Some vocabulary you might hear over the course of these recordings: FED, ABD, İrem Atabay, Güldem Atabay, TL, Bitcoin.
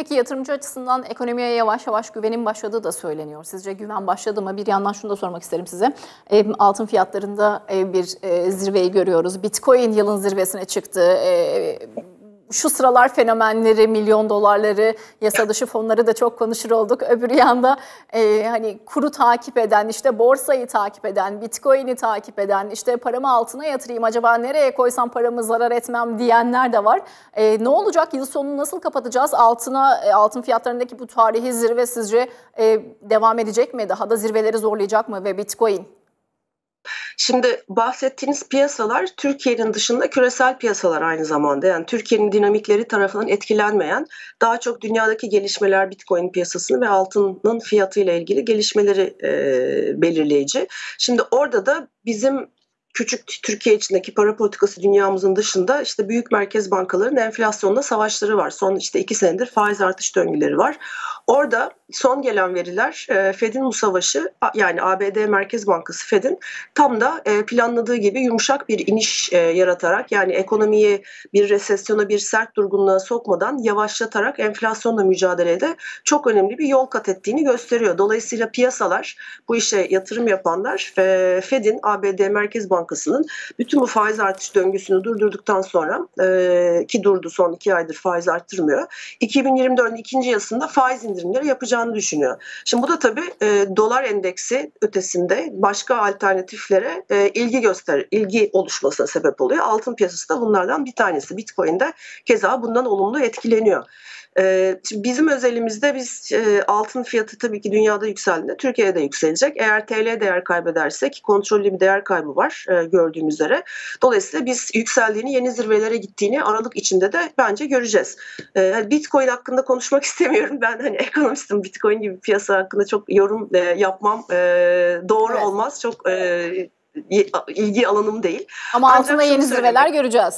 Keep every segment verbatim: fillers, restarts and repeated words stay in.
Peki yatırımcı açısından ekonomiye yavaş yavaş güvenin başladığı da söyleniyor. Sizce güven başladı mı? Bir yandan şunu da sormak isterim size. E, altın fiyatlarında e, bir e, zirveyi görüyoruz. Bitcoin yılın zirvesine çıktı. E, şu sıralar fenomenleri, milyon dolarları, yasa dışı fonları da çok konuşur olduk. Öbür yanda e, hani kuru takip eden, işte borsayı takip eden, Bitcoin'i takip eden, işte paramı altına yatırayım, acaba nereye koysam paramı zarar etmem diyenler de var. E, ne olacak? Yıl sonunu nasıl kapatacağız? Altına, e, altın fiyatlarındaki bu tarihi zirve sizce e, devam edecek mi? Daha da zirveleri zorlayacak mı? Ve Bitcoin? Şimdi bahsettiğiniz piyasalar Türkiye'nin dışında küresel piyasalar aynı zamanda. Yani Türkiye'nin dinamikleri tarafından etkilenmeyen, daha çok dünyadaki gelişmeler Bitcoin piyasasını ve altının fiyatıyla ilgili gelişmeleri e, belirleyici. Şimdi orada da bizim küçük Türkiye içindeki para politikası dünyamızın dışında işte büyük merkez bankalarının enflasyonla savaşları var. Son işte iki senedir faiz artış döngüleri var. Orada son gelen veriler F E D'in bu savaşı, yani A B D Merkez Bankası F E D'in tam da planladığı gibi yumuşak bir iniş yaratarak, yani ekonomiyi bir resesyona, bir sert durgunluğa sokmadan yavaşlatarak enflasyonla mücadelede çok önemli bir yol kat ettiğini gösteriyor. Dolayısıyla piyasalar, bu işe yatırım yapanlar F E D'in, A B D Merkez Bankası'nın bütün bu faiz artış döngüsünü durdurduktan sonra, ki durdu, son iki aydır faiz arttırmıyor, iki bin yirmi dört'ün ikinci yılında faiz indirimleri yapacağını düşünüyor. Şimdi bu da tabii e, dolar endeksi ötesinde başka alternatiflere e, ilgi göster, ilgi oluşmasına sebep oluyor. Altın piyasası da bunlardan bir tanesi. Bitcoin de keza bundan olumlu etkileniyor. E, şimdi bizim özelimizde biz e, altın fiyatı tabii ki dünyada yükseldiğinde Türkiye'de yükselecek. Eğer T L değer kaybederse, ki kontrollü bir değer kaybı var e, gördüğümüz üzere. Dolayısıyla biz yükseldiğini, yeni zirvelere gittiğini Aralık içinde de bence göreceğiz. E, Bitcoin hakkında konuşmak istemiyorum. Ben hani ekonomistim. Bitcoin gibi piyasa hakkında çok yorum yapmam doğru evet. olmaz. Çok ilgi alanım değil. Ama ancak altında yeni zirveler göreceğiz.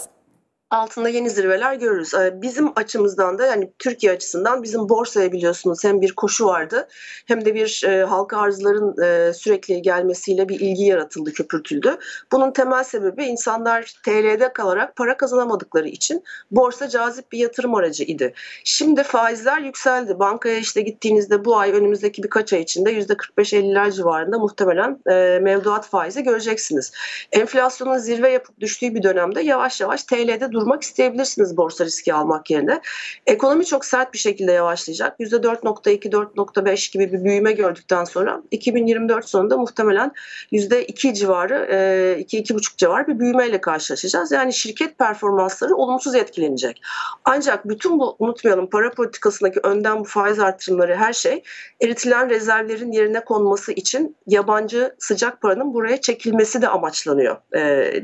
Altında yeni zirveler görürüz. Bizim açımızdan da, yani Türkiye açısından, bizim borsaya biliyorsunuz hem bir koşu vardı hem de bir e, halka arzların e, sürekli gelmesiyle bir ilgi yaratıldı, köpürtüldü. Bunun temel sebebi, insanlar T L'de kalarak para kazanamadıkları için borsa cazip bir yatırım aracı idi. Şimdi faizler yükseldi. Bankaya işte gittiğinizde bu ay, önümüzdeki birkaç ay içinde yüzde kırk beş elli'ler civarında muhtemelen e, mevduat faizi göreceksiniz. Enflasyonun zirve yapıp düştüğü bir dönemde yavaş yavaş T L'de dur durmak isteyebilirsiniz borsa riski almak yerine. Ekonomi çok sert bir şekilde yavaşlayacak. yüzde dört nokta iki dört nokta beş gibi bir büyüme gördükten sonra iki bin yirmi dört sonunda muhtemelen yüzde iki civarı, iki iki buçuk civarı bir büyümeyle karşılaşacağız. Yani şirket performansları olumsuz etkilenecek. Ancak bütün bu, unutmayalım, para politikasındaki önden bu faiz artırımları, her şey eritilen rezervlerin yerine konması için yabancı sıcak paranın buraya çekilmesi de amaçlanıyor.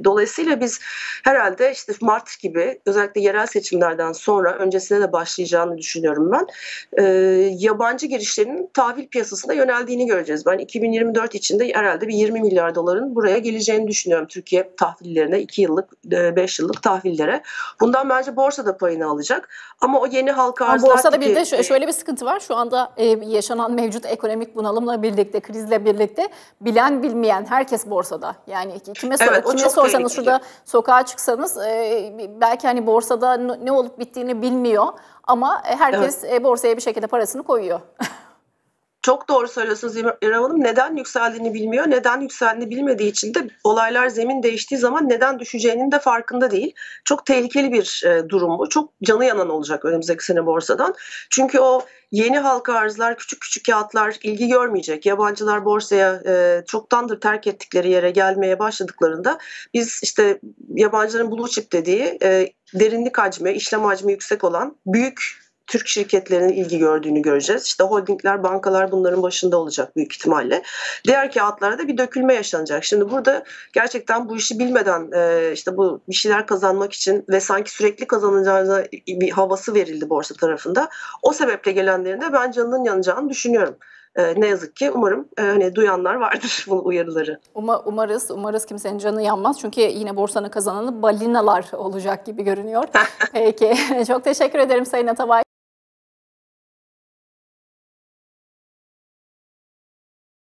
Dolayısıyla biz herhalde işte Mart gibi gibi özellikle yerel seçimlerden sonra, öncesine de başlayacağını düşünüyorum ben, e, yabancı girişlerin tahvil piyasasına yöneldiğini göreceğiz. Ben iki bin yirmi dört içinde herhalde bir yirmi milyar doların buraya geleceğini düşünüyorum, Türkiye tahvillerine, iki yıllık beş yıllık tahvillere. Bundan bence borsa da payını alacak, ama o yeni halka arzlar... Borsada bir de şöyle bir sıkıntı var şu anda, e, yaşanan mevcut ekonomik bunalımla birlikte, krizle birlikte bilen bilmeyen herkes borsada. Yani kime, sor evet, kime sorsanız, şurada sokağa çıksanız e, belki hani borsada ne olup bittiğini bilmiyor, ama herkes evet. borsaya bir şekilde parasını koyuyor. Çok doğru söylüyorsunuz İrem Hanım. Neden yükseldiğini bilmiyor. Neden yükseldiğini bilmediği için de olaylar, zemin değiştiği zaman neden düşeceğinin de farkında değil. Çok tehlikeli bir durum bu. Çok canı yanan olacak önümüzdeki sene borsadan. Çünkü o yeni halka arzlar, küçük küçük kağıtlar ilgi görmeyecek. Yabancılar borsaya e, çoktandır terk ettikleri yere gelmeye başladıklarında, biz işte yabancıların blue chip dediği e, derinlik hacmi, işlem hacmi yüksek olan büyük Türk şirketlerinin ilgi gördüğünü göreceğiz. İşte holdingler, bankalar bunların başında olacak büyük ihtimalle. Diğer kağıtlarda bir dökülme yaşanacak. Şimdi burada gerçekten bu işi bilmeden işte bu bir şeyler kazanmak için ve sanki sürekli kazanacağına bir havası verildi borsa tarafında. O sebeple gelenlerin de ben canının yanacağını düşünüyorum. Ne yazık ki, umarım hani duyanlar vardır bu uyarıları. Uma, umarız, umarız kimsenin canı yanmaz. Çünkü yine borsanın kazananı balinalar olacak gibi görünüyor. Peki, çok teşekkür ederim Sayın Atabay.